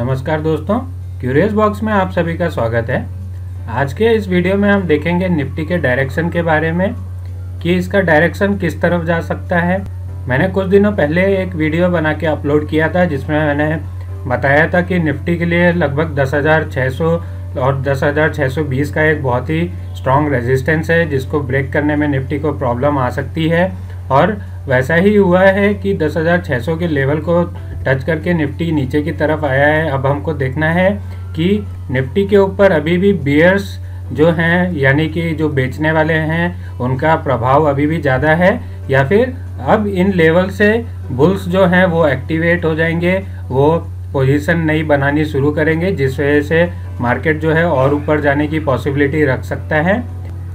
नमस्कार दोस्तों, curious box में आप सभी का स्वागत है। आज के इस वीडियो में हम देखेंगे निफ्टी के डायरेक्शन के बारे में कि इसका डायरेक्शन किस तरफ जा सकता है। मैंने कुछ दिनों पहले एक वीडियो बना के अपलोड किया था जिसमें मैंने बताया था कि निफ्टी के लिए लगभग 10,600 और 10,620 का एक बहुत ही स्ट्रॉन्ग रेजिस्टेंस है जिसको ब्रेक करने में निफ्टी को प्रॉब्लम आ सकती है, और वैसा ही हुआ है कि 10,600 के लेवल को टच करके निफ्टी नीचे की तरफ आया है। अब हमको देखना है कि निफ्टी के ऊपर अभी भी बियर्स जो हैं, यानी कि जो बेचने वाले हैं, उनका प्रभाव अभी भी ज़्यादा है या फिर अब इन लेवल से बुल्स जो हैं वो एक्टिवेट हो जाएंगे, वो पोजीशन नहीं बनानी शुरू करेंगे, जिस वजह से मार्केट जो है और ऊपर जाने की पॉसिबिलिटी रख सकता है।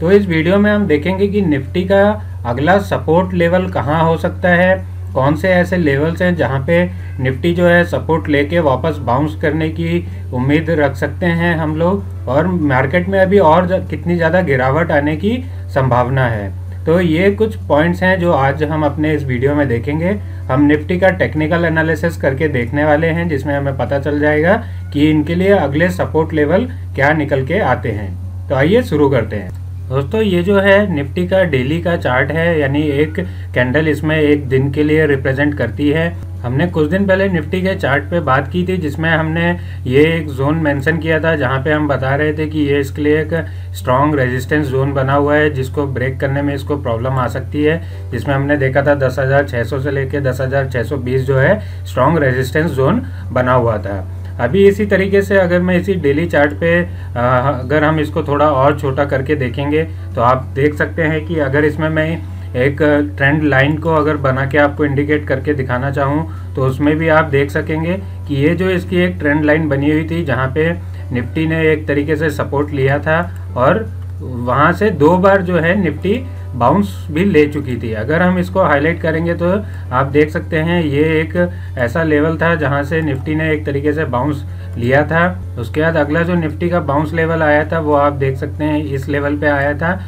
तो इस वीडियो में हम देखेंगे कि निफ्टी का अगला सपोर्ट लेवल कहाँ हो सकता है, कौन से ऐसे लेवल्स हैं जहाँ पे निफ्टी जो है सपोर्ट लेके वापस बाउंस करने की उम्मीद रख सकते हैं हम लोग, और मार्केट में अभी और कितनी ज़्यादा गिरावट आने की संभावना है। तो ये कुछ पॉइंट्स हैं जो आज हम अपने इस वीडियो में देखेंगे। हम निफ्टी का टेक्निकल एनालिसिस करके देखने वाले हैं जिसमें हमें पता चल जाएगा कि इनके लिए अगले सपोर्ट लेवल क्या निकल के आते हैं। तो आइए शुरू करते हैं दोस्तों। ये जो है निफ्टी का डेली का चार्ट है, यानी एक कैंडल इसमें एक दिन के लिए रिप्रेजेंट करती है। हमने कुछ दिन पहले निफ्टी के चार्ट पे बात की थी जिसमें हमने ये एक जोन मेंशन किया था जहाँ पे हम बता रहे थे कि ये इसके लिए एक स्ट्रॉन्ग रेजिस्टेंस जोन बना हुआ है जिसको ब्रेक करने में इसको प्रॉब्लम आ सकती है, जिसमें हमने देखा था 10,600 से लेके 10,620 जो है स्ट्रॉन्ग रेजिस्टेंस जोन बना हुआ था। अभी इसी तरीके से अगर मैं इसी डेली चार्ट पे अगर हम इसको थोड़ा और छोटा करके देखेंगे तो आप देख सकते हैं कि अगर इसमें मैं एक ट्रेंड लाइन को अगर बना के आपको इंडिकेट करके दिखाना चाहूँ तो उसमें भी आप देख सकेंगे कि ये जो इसकी एक ट्रेंड लाइन बनी हुई थी जहाँ पे निफ्टी ने एक तरीके से सपोर्ट लिया था और वहाँ से दो बार जो है निफ्टी बाउंस भी ले चुकी थी। अगर हम इसको हाईलाइट करेंगे तो आप देख सकते हैं ये एक ऐसा लेवल था जहाँ से निफ्टी ने एक तरीके से बाउंस लिया था। उसके बाद अगला जो निफ्टी का बाउंस लेवल आया था वो आप देख सकते हैं इस लेवल पे आया था,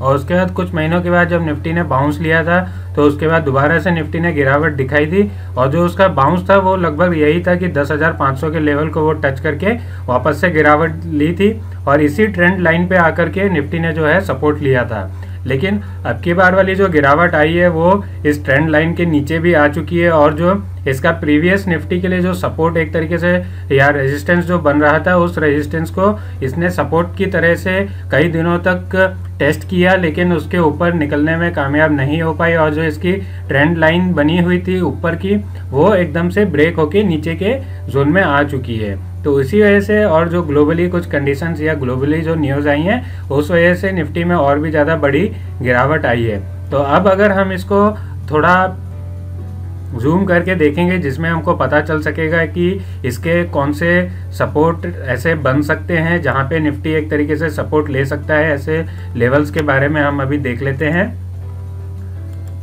और उसके बाद कुछ महीनों के बाद जब निफ्टी ने बाउंस लिया था तो उसके बाद दोबारा से निफ्टी ने गिरावट दिखाई थी, और जो उसका बाउंस था वो लगभग यही था कि 10,500 के लेवल को वो टच करके वापस से गिरावट ली थी, और इसी ट्रेंड लाइन पे आकर के निफ्टी ने जो है सपोर्ट लिया था। लेकिन अब की बार वाली जो गिरावट आई है वो इस ट्रेंड लाइन के नीचे भी आ चुकी है, और जो इसका प्रीवियस निफ्टी के लिए जो सपोर्ट एक तरीके से या रेजिस्टेंस जो बन रहा था उस रेजिस्टेंस को इसने सपोर्ट की तरह से कई दिनों तक टेस्ट किया लेकिन उसके ऊपर निकलने में कामयाब नहीं हो पाई, और जो इसकी ट्रेंड लाइन बनी हुई थी ऊपर की वो एकदम से ब्रेक होके नीचे के जोन में आ चुकी है। तो इसी वजह से और जो ग्लोबली कुछ कंडीशंस या ग्लोबली जो न्यूज़ आई हैं उस वजह से निफ्टी में और भी ज़्यादा बड़ी गिरावट आई है। तो अब अगर हम इसको थोड़ा जूम करके देखेंगे जिसमें हमको पता चल सकेगा कि इसके कौन से सपोर्ट ऐसे बन सकते हैं जहाँ पे निफ्टी एक तरीके से सपोर्ट ले सकता है, ऐसे लेवल्स के बारे में हम अभी देख लेते हैं।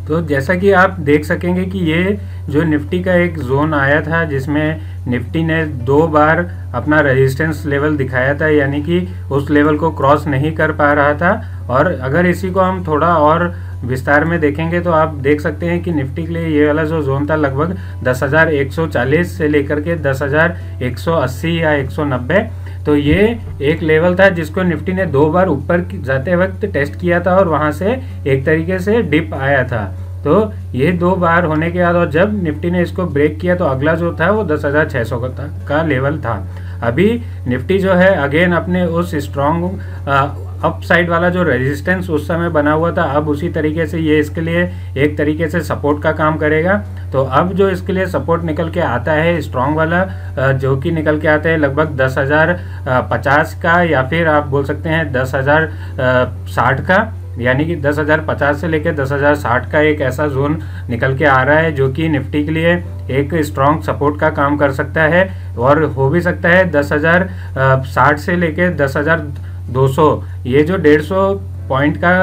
तो जैसा कि आप देख सकेंगे कि ये जो निफ्टी का एक जोन आया था जिसमें निफ्टी ने दो बार अपना रेजिस्टेंस लेवल दिखाया था, यानी कि उस लेवल को क्रॉस नहीं कर पा रहा था, और अगर इसी को हम थोड़ा और विस्तार में देखेंगे तो आप देख सकते हैं कि निफ्टी के लिए ये वाला जो जोन था लगभग 10,140 से लेकर के 10,180 या 190, तो ये एक लेवल था जिसको निफ्टी ने दो बार ऊपर जाते वक्त टेस्ट किया था और वहाँ से एक तरीके से डिप आया था। तो ये दो बार होने के बाद और जब निफ्टी ने इसको ब्रेक किया तो अगला जो था वो 10,600 का लेवल था। अभी निफ्टी जो है अगेन अपने उस स्ट्रॉन्ग अपसाइड वाला जो रेजिस्टेंस उस समय बना हुआ था अब उसी तरीके से ये इसके लिए एक तरीके से सपोर्ट का काम करेगा। तो अब जो इसके लिए सपोर्ट निकल के आता है स्ट्रॉन्ग वाला जो कि निकल के आता है लगभग 10,050 का, या फिर आप बोल सकते हैं 10,060 का, यानी कि 10,050 से लेकर 10,060 का एक ऐसा जोन निकल के आ रहा है जो कि निफ्टी के लिए एक स्ट्रॉन्ग सपोर्ट का काम कर सकता है, और हो भी सकता है 10,060 से लेकर 10,200, ये जो 150 पॉइंट का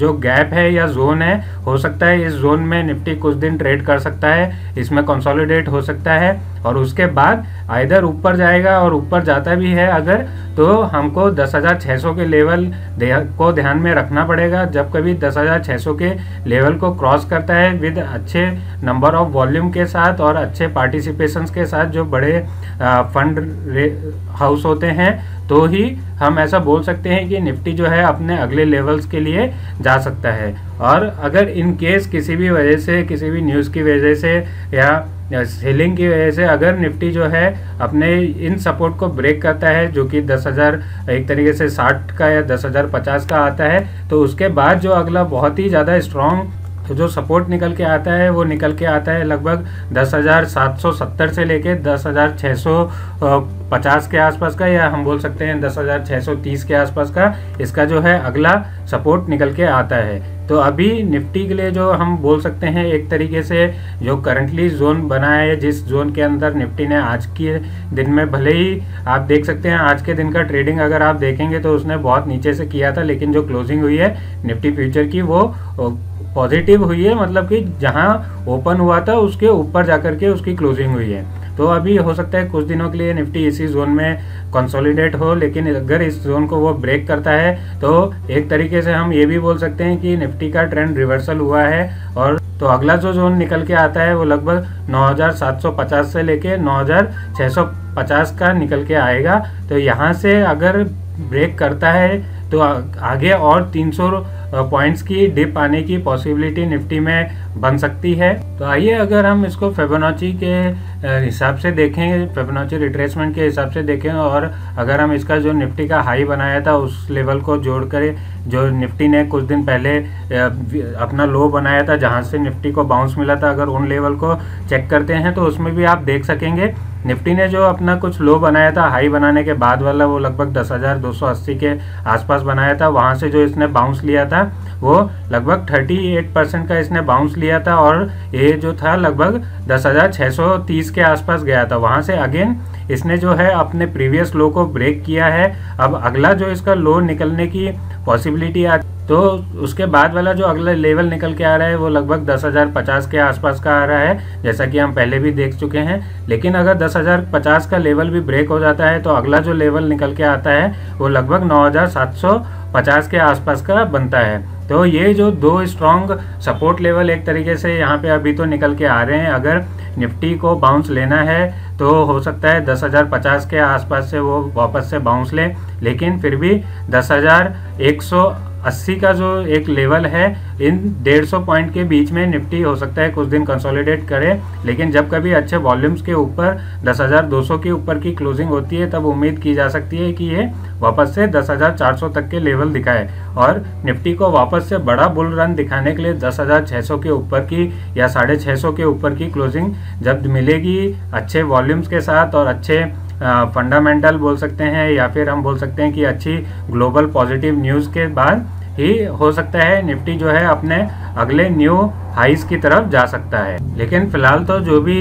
जो गैप है या जोन है, हो सकता है इस जोन में निफ्टी कुछ दिन ट्रेड कर सकता है, इसमें कंसोलिडेट हो सकता है और उसके बाद आइदर ऊपर जाएगा, और ऊपर जाता भी है अगर तो हमको 10,600 के लेवल को ध्यान में रखना पड़ेगा। जब कभी 10,600 के लेवल को क्रॉस करता है विद अच्छे नंबर ऑफ वॉल्यूम के साथ और अच्छे पार्टिसिपेशंस के साथ जो बड़े फंड हाउस होते हैं, तो ही हम ऐसा बोल सकते हैं कि निफ्टी जो है अपने अगले लेवल्स के लिए जा सकता है। और अगर इन केस किसी भी वजह से, किसी भी न्यूज़ की वजह से या सेलिंग की वजह से अगर निफ्टी जो है अपने इन सपोर्ट को ब्रेक करता है, जो कि 10,000 एक तरीके से 60 का या 10,050 का आता है, तो उसके बाद जो अगला बहुत ही ज़्यादा स्ट्रॉन्ग तो जो सपोर्ट निकल के आता है वो निकल के आता है लगभग 10,770 से लेके 10,650 के आसपास का, या हम बोल सकते हैं 10,630 के आसपास का इसका जो है अगला सपोर्ट निकल के आता है। तो अभी निफ्टी के लिए जो हम बोल सकते हैं एक तरीके से जो करंटली जोन बना है, जिस जोन के अंदर निफ्टी ने आज के दिन में, भले ही आप देख सकते हैं आज के दिन का ट्रेडिंग अगर आप देखेंगे तो उसने बहुत नीचे से किया था, लेकिन जो क्लोजिंग हुई है निफ्टी फ्यूचर की वो पॉजिटिव हुई है, मतलब कि जहां ओपन हुआ था उसके ऊपर जाकर के उसकी क्लोजिंग हुई है। तो अभी हो सकता है कुछ दिनों के लिए निफ्टी इसी जोन में कंसोलिडेट हो, लेकिन अगर इस जोन को वो ब्रेक करता है तो एक तरीके से हम ये भी बोल सकते हैं कि निफ्टी का ट्रेंड रिवर्सल हुआ है। और तो अगला जो जोन निकल के आता है वो लगभग 9,750 से लेके 9,650 का निकल के आएगा। तो यहाँ से अगर ब्रेक करता है तो आगे और 300 पॉइंट्स की डिप आने की पॉसिबिलिटी निफ्टी में बन सकती है। तो आइए अगर हम इसको फिबोनाची के हिसाब से देखें, फिबोनाची रिट्रेसमेंट के हिसाब से देखें, और अगर हम इसका जो निफ्टी का हाई बनाया था उस लेवल को जोड़कर जो निफ्टी ने कुछ दिन पहले अपना लो बनाया था जहां से निफ्टी को बाउंस मिला था, अगर उन लेवल को चेक करते हैं तो उसमें भी आप देख सकेंगे निफ्टी ने जो अपना कुछ लो बनाया था हाई बनाने के बाद वाला, वो लगभग 10,280 के आसपास बनाया था। वहाँ से जो इसने बाउंस लिया था वो लगभग 38% का इसने बाउंस लिया था, और ये जो था लगभग 10,630 के आसपास गया था। वहाँ से अगेन इसने जो है अपने प्रीवियस लो को ब्रेक किया है। अब अगला जो इसका लो निकलने की पॉसिबिलिटी आ, तो उसके बाद वाला जो अगला लेवल निकल के आ रहा है वो लगभग 10,050 के आसपास का आ रहा है, जैसा कि हम पहले भी देख चुके हैं। लेकिन अगर 10,050 का लेवल भी ब्रेक हो जाता है तो अगला जो लेवल निकल के आता है वो लगभग 9,750 के आसपास का बनता है। तो ये जो दो स्ट्रॉन्ग सपोर्ट लेवल एक तरीके से यहाँ पे अभी तो निकल के आ रहे हैं। अगर निफ्टी को बाउंस लेना है तो हो सकता है 10,050 के आसपास से वो वापस से बाउंस ले, लेकिन फिर भी 10,180 का जो एक लेवल है, इन 150 पॉइंट के बीच में निफ्टी हो सकता है कुछ दिन कंसोलिडेट करे। लेकिन जब कभी अच्छे वॉल्यूम्स के ऊपर 10,200 के ऊपर की क्लोजिंग होती है तब उम्मीद की जा सकती है कि ये वापस से 10,400 तक के लेवल दिखाए, और निफ्टी को वापस से बड़ा बुल रन दिखाने के लिए 10,600 के ऊपर की या 650 के ऊपर की क्लोजिंग जब मिलेगी अच्छे वॉल्यूम्स के साथ और अच्छे फंडामेंटल बोल सकते हैं या फिर हम बोल सकते हैं कि अच्छी ग्लोबल पॉजिटिव न्यूज़ के बाद ही हो सकता है निफ्टी जो है अपने अगले न्यू हाईज की तरफ जा सकता है। लेकिन फिलहाल तो जो भी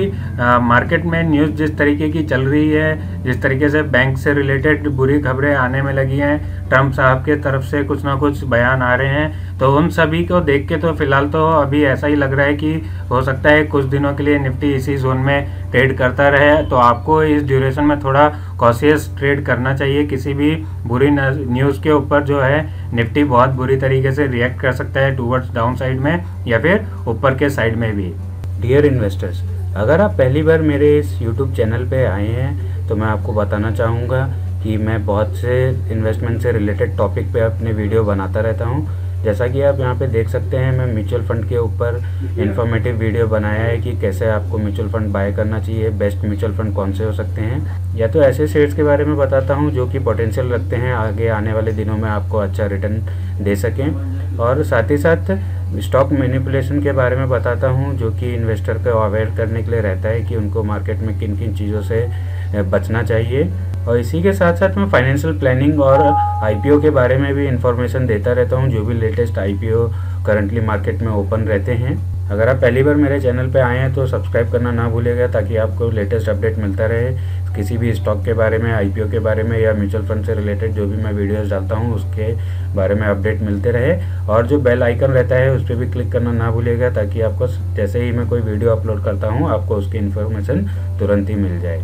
मार्केट में न्यूज़ जिस तरीके की चल रही है, जिस तरीके से बैंक से रिलेटेड बुरी खबरें आने में लगी हैं, ट्रम्प साहब के तरफ से कुछ ना कुछ बयान आ रहे हैं, तो उन सभी को देख के तो फिलहाल तो अभी ऐसा ही लग रहा है कि हो सकता है कुछ दिनों के लिए निफ्टी इसी जोन में ट्रेड करता रहे। तो आपको इस ड्यूरेशन में थोड़ा कॉशियस ट्रेड करना चाहिए। किसी भी बुरी न्यूज़ के ऊपर जो है निफ्टी बहुत बुरी तरीके से रिएक्ट कर सकता है, टूवर्ड्स डाउन साइड में या फिर ऊपर के साइड में भी। डियर इन्वेस्टर्स, अगर आप पहली बार मेरे इस YouTube चैनल पे आए हैं तो मैं आपको बताना चाहूँगा कि मैं बहुत से इन्वेस्टमेंट से रिलेटेड टॉपिक पे अपने वीडियो बनाता रहता हूँ। जैसा कि आप यहाँ पे देख सकते हैं, मैं म्यूचुअल फंड के ऊपर इन्फॉर्मेटिव वीडियो बनाया है कि कैसे आपको म्यूचुअल फंड बाय करना चाहिए, बेस्ट म्यूचुअल फंड कौन से हो सकते हैं, या तो ऐसे शेयर्स के बारे में बताता हूँ जो कि पोटेंशियल रखते हैं आगे आने वाले दिनों में आपको अच्छा रिटर्न दे सकें, और साथ ही साथ स्टॉक मैनिपुलेशन के बारे में बताता हूं जो कि इन्वेस्टर को अवेयर करने के लिए रहता है कि उनको मार्केट में किन किन चीज़ों से बचना चाहिए। और इसी के साथ साथ मैं फाइनेंशियल प्लानिंग और आईपीओ के बारे में भी इन्फॉर्मेशन देता रहता हूं, जो भी लेटेस्ट आईपीओ करंटली मार्केट में ओपन रहते हैं। अगर आप पहली बार मेरे चैनल पर आए हैं तो सब्सक्राइब करना ना भूलिएगा ताकि आपको लेटेस्ट अपडेट मिलता रहे। किसी भी स्टॉक के बारे में, IPO के बारे में या म्यूचुअल फंड से रिलेटेड जो भी मैं वीडियोस डालता हूं उसके बारे में अपडेट मिलते रहे। और जो बेल आइकन रहता है उस पर भी क्लिक करना ना भूलिएगा, ताकि आपको जैसे ही मैं कोई वीडियो अपलोड करता हूं आपको उसकी इन्फॉर्मेशन तुरंत ही मिल जाए।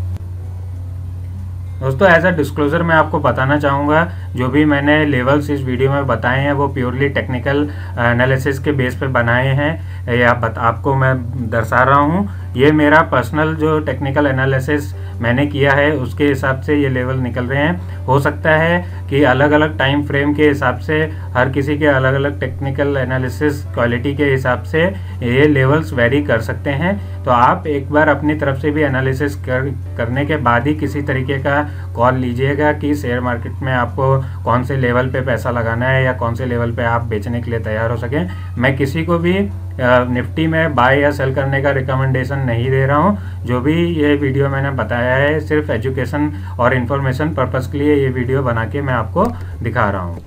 दोस्तों एज अ डिस्क्लोजर मैं आपको बताना चाहूँगा जो भी मैंने लेवल्स इस वीडियो में बताए हैं वो प्योरली टेक्निकल एनालिसिस के बेस पर बनाए हैं, ये आपको मैं दर्शा रहा हूँ। ये मेरा पर्सनल जो टेक्निकल एनालिसिस मैंने किया है उसके हिसाब से ये लेवल निकल रहे हैं। हो सकता है कि अलग अलग टाइम फ्रेम के हिसाब से हर किसी के अलग अलग टेक्निकल एनालिसिस क्वालिटी के हिसाब से ये लेवल्स वेरी कर सकते हैं, तो आप एक बार अपनी तरफ से भी एनालिसिस करने के बाद ही किसी तरीके का कॉल लीजिएगा कि शेयर मार्केट में आपको कौन से लेवल पे पैसा लगाना है या कौन से लेवल पे आप बेचने के लिए तैयार हो सकें। मैं किसी को भी निफ्टी में बाय या सेल करने का रिकमेंडेशन नहीं दे रहा हूं। जो भी ये वीडियो मैंने बताया है सिर्फ एजुकेशन और इन्फॉर्मेशन पर्पस के लिए ये वीडियो बना के मैं आपको दिखा रहा हूं।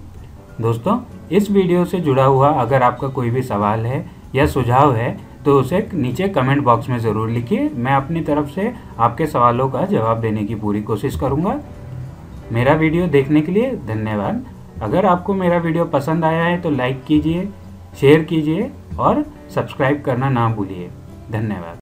दोस्तों इस वीडियो से जुड़ा हुआ अगर आपका कोई भी सवाल है या सुझाव है तो उसे नीचे कमेंट बॉक्स में ज़रूर लिखिए, मैं अपनी तरफ से आपके सवालों का जवाब देने की पूरी कोशिश करूँगा। मेरा वीडियो देखने के लिए धन्यवाद। अगर आपको मेरा वीडियो पसंद आया है तो लाइक कीजिए, शेयर कीजिए और सब्सक्राइब करना ना भूलिए। धन्यवाद।